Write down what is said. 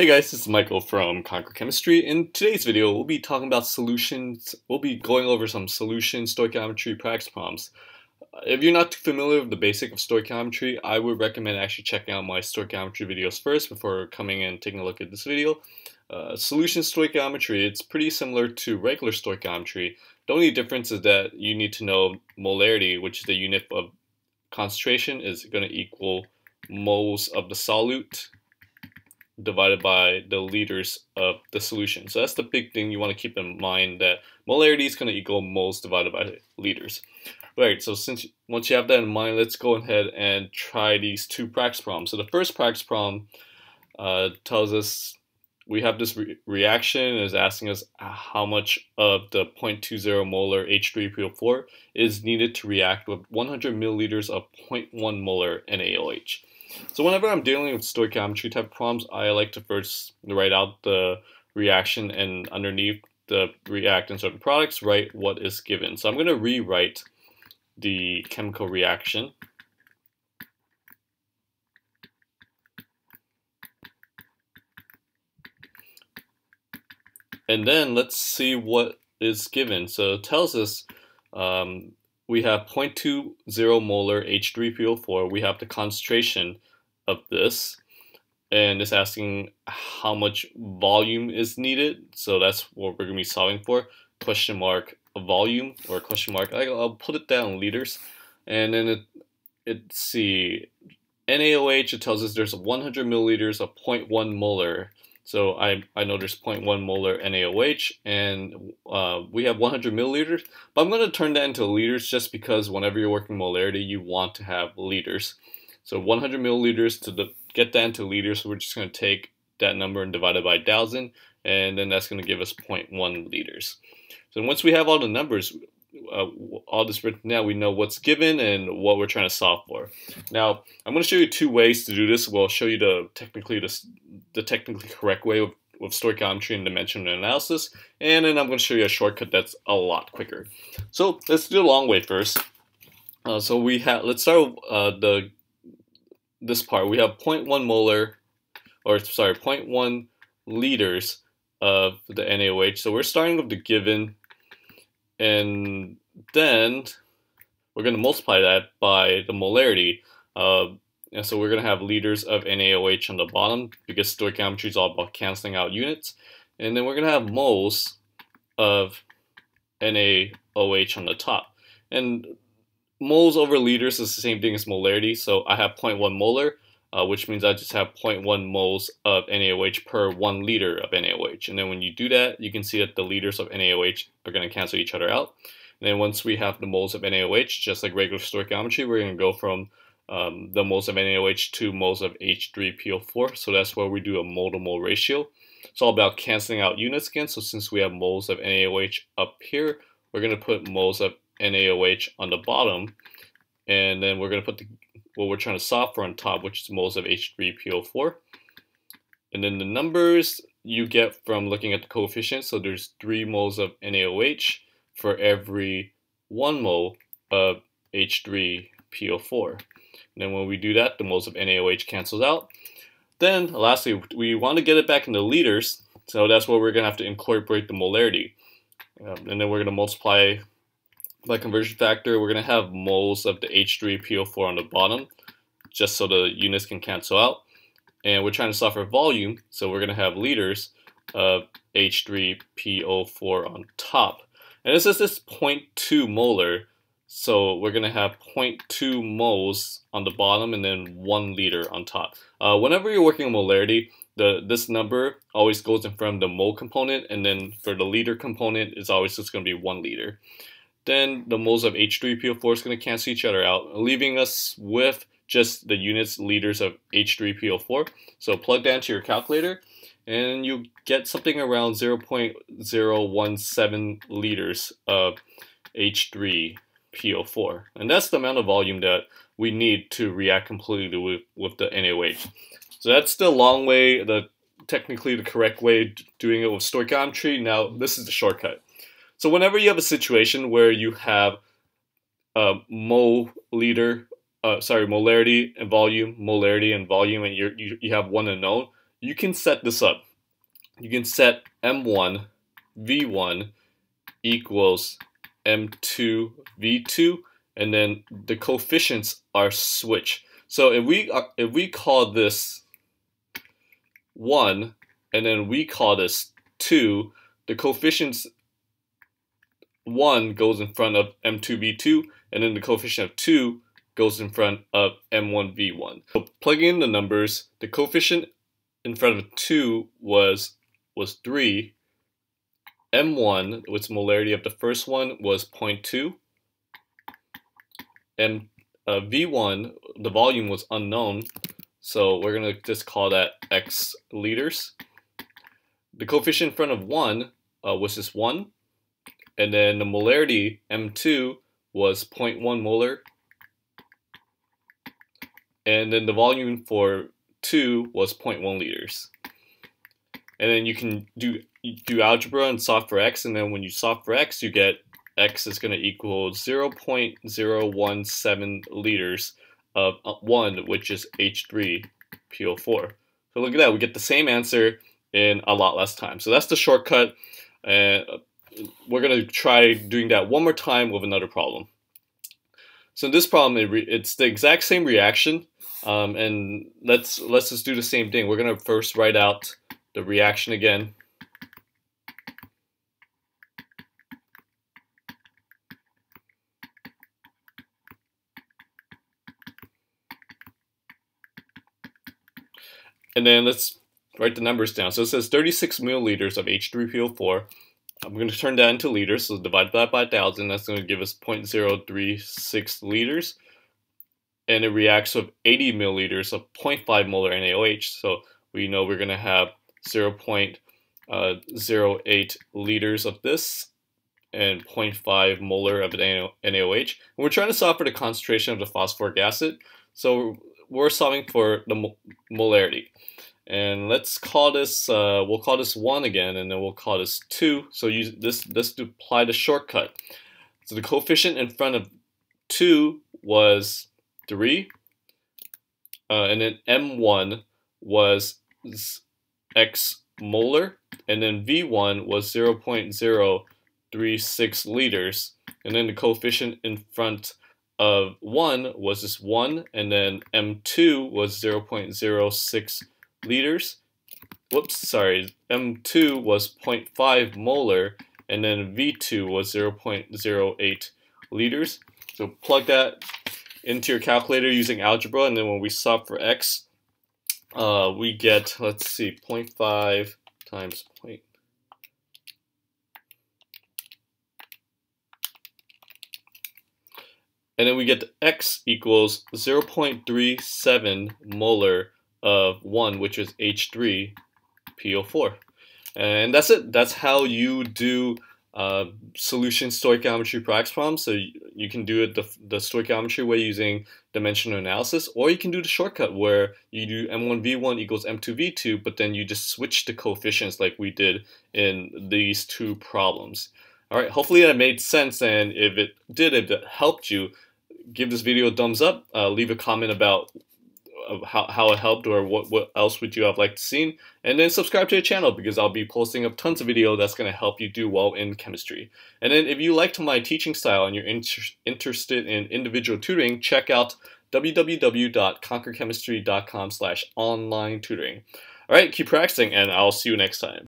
Hey guys, this is Michael from Conquer Chemistry. In today's video, we'll be talking about solutions. We'll be going over some solution stoichiometry practice problems. If you're not too familiar with the basic of stoichiometry, I would recommend actually checking out my stoichiometry videos first before coming and taking a look at this video. Solution stoichiometry, it's pretty similar to regular stoichiometry. The only difference is that you need to know molarity, which is the unit of concentration, is going to equal moles of the solute divided by the liters of the solution. So that's the big thing you want to keep in mind, that molarity is going to equal moles divided by liters. Right, so once you have that in mind, let's go ahead and try these two practice problems. So the first practice problem tells us we have this reaction and is asking us how much of the 0.20 molar H3PO4 is needed to react with 100 milliliters of 0.1 molar NaOH. So whenever I'm dealing with stoichiometry type problems, I like to first write out the reaction and underneath the reactants or the products, write what is given. So I'm going to rewrite the chemical reaction. And then let's see what is given. So it tells us we have 0.20 molar H3PO4. We have the concentration of this, and it's asking how much volume is needed. So that's what we're going to be solving for. Question mark volume, or question mark, I'll put it down in liters. And then let's see, NaOH, it tells us there's 100 milliliters of 0.1 molar. So I know there's 0.1 molar NaOH, and we have 100 milliliters, but I'm going to turn that into liters just because whenever you're working molarity, you want to have liters. So 100 milliliters, get that into liters, so we're just going to take that number and divide it by 1,000, and then that's going to give us 0.1 liters. So once we have all the numbers, all this written out, we know what's given and what we're trying to solve for. Now, I'm going to show you two ways to do this. We'll show you the technically correct way with stoichiometry and dimensional analysis, and then I'm going to show you a shortcut that's a lot quicker. So let's do the long way first. Let's start with this part. We have 0.1 liters of the NaOH. So we're starting with the given, and then we're going to multiply that by the molarity. And so we're going to have liters of NaOH on the bottom, because stoichiometry is all about canceling out units. And then we're going to have moles of NaOH on the top. And moles over liters is the same thing as molarity. So I have 0.1 molar, which means I just have 0.1 moles of NaOH per 1 liter of NaOH. And then when you do that, you can see that the liters of NaOH are going to cancel each other out. And then once we have the moles of NaOH, just like regular stoichiometry, we're going to go from the moles of NaOH to moles of H3PO4. So that's where we do a mole-to-mole ratio. It's all about canceling out units again. So since we have moles of NaOH up here, we're going to put moles of NaOH on the bottom. And then we're going to put what we're trying to solve for on top, which is moles of H3PO4. And then the numbers you get from looking at the coefficients. So there's 3 moles of NaOH for every 1 mole of H3PO4. And then when we do that, the moles of NaOH cancels out. Then lastly, we want to get it back into liters. So that's where we're going to have to incorporate the molarity. And then we're going to multiply by conversion factor. We're going to have moles of the H3PO4 on the bottom, just so the units can cancel out. And we're trying to solve for volume, so we're going to have liters of H3PO4 on top. And this is 0.2 molar, so we're going to have 0.2 moles on the bottom and then 1 liter on top. Whenever you're working on molarity, this number always goes in front of the mole component, and then for the liter component, it's always just going to be 1 liter. Then the moles of H3PO4 is going to cancel each other out, leaving us with just the units, liters of H3PO4. So plug that into your calculator, and you get something around 0.017 liters of H3PO4. And that's the amount of volume that we need to react completely with the NaOH. So that's the long way, technically the correct way doing it with stoichiometry. Now, this is the shortcut. So whenever you have a situation where you have molarity and volume, and you have one unknown, you can set this up. You can set M1V1 equals M2V2, and then the coefficients are switched. So if we call this 1, and then we call this 2, the coefficients 1 goes in front of M2V2, and then the coefficient of 2 goes in front of M1V1. So plug in the numbers. The coefficient in front of 2 was 3. M1, which molarity of the first one, was 0.2. V1, the volume was unknown, so we're going to just call that X liters. The coefficient in front of 1 was just 1. And then the molarity, M2, was 0.1 molar. And then the volume for 2 was 0.1 liters. And then you do algebra and solve for X, and then when you solve for X, you get X is going to equal 0.017 liters of 1, which is H3PO4. So look at that, we get the same answer in a lot less time. So that's the shortcut, and we're going to try doing that one more time with another problem. So in this problem, it's the exact same reaction, and let's just do the same thing. We're going to first write out the reaction again. And then let's write the numbers down. So it says 36 milliliters of H3PO4. I'm going to turn that into liters, so divide that by 1,000. That's going to give us 0.036 liters. And it reacts with 80 milliliters of 0.5 molar NaOH. So we know we're going to have 0.08 liters of this and 0.5 molar of NaOH. And we're trying to solve for the concentration of the phosphoric acid. So we're solving for the molarity, and let's call this we'll call this 1 again, and then we'll call this 2. So use this to apply the shortcut. So the coefficient in front of 2 was 3, and then M1 was X molar, and then V1 was 0.036 liters, and then the coefficient in front of 1 was just 1, and then M2 was 0.06 liters. Whoops, sorry, M2 was 0.5 molar, and then V2 was 0.08 liters. So plug that into your calculator using algebra, and then when we solve for X, we get, let's see, 0.5 times 0.5. And then we get X equals 0.37 molar of 1, which is H3PO4. And that's it. That's how you do solution stoichiometry practice problems. So you can do it the stoichiometry way using dimensional analysis, or you can do the shortcut where you do M1V1 equals M2V2, but then you just switch the coefficients like we did in these two problems. All right, hopefully that made sense, and if it helped you, give this video a thumbs up, leave a comment about how it helped or what else would you have liked to see, and then subscribe to the channel because I'll be posting up tons of videos that's going to help you do well in chemistry. And then if you liked my teaching style and you're interested in individual tutoring, check out www.conquerchemistry.com/online tutoring. All right, keep practicing, and I'll see you next time.